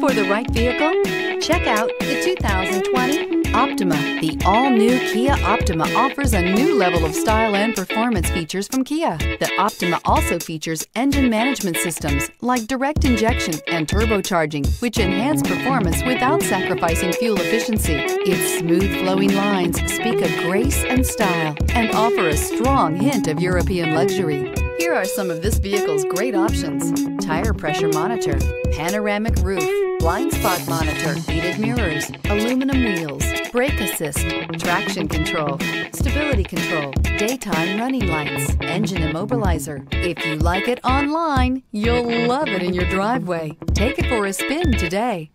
Looking for the right vehicle? Check out the 2020 Optima. The all-new Kia Optima offers a new level of style and performance features from Kia. The Optima also features engine management systems like direct injection and turbocharging, which enhance performance without sacrificing fuel efficiency. Its smooth flowing lines speak of grace and style and offer a strong hint of European luxury. Here are some of this vehicle's great options: tire pressure monitor, panoramic roof, blind spot monitor, heated mirrors, aluminum wheels, brake assist, traction control, stability control, daytime running lights, engine immobilizer. If you like it online, you'll love it in your driveway. Take it for a spin today.